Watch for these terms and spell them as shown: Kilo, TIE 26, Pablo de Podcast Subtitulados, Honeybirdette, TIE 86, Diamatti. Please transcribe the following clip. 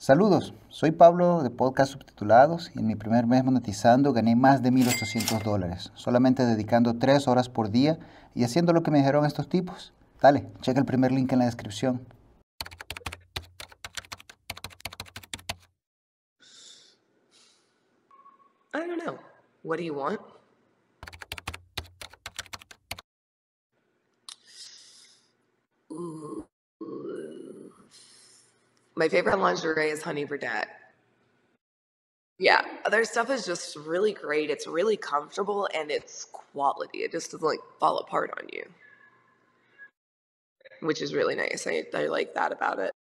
Saludos, soy Pablo de Podcast Subtitulados y en mi primer mes monetizando gané más de $1,800, solamente dedicando 3 horas por día y haciendo lo que me dijeron estos tipos. Dale, checa el primer link en la descripción. I don't know. What do you want? Ooh. My favorite lingerie is Honeybirdette. Yeah, their stuff is just really great. It's really comfortable and it's quality. It just doesn't like fall apart on you, which is really nice. I like that about it.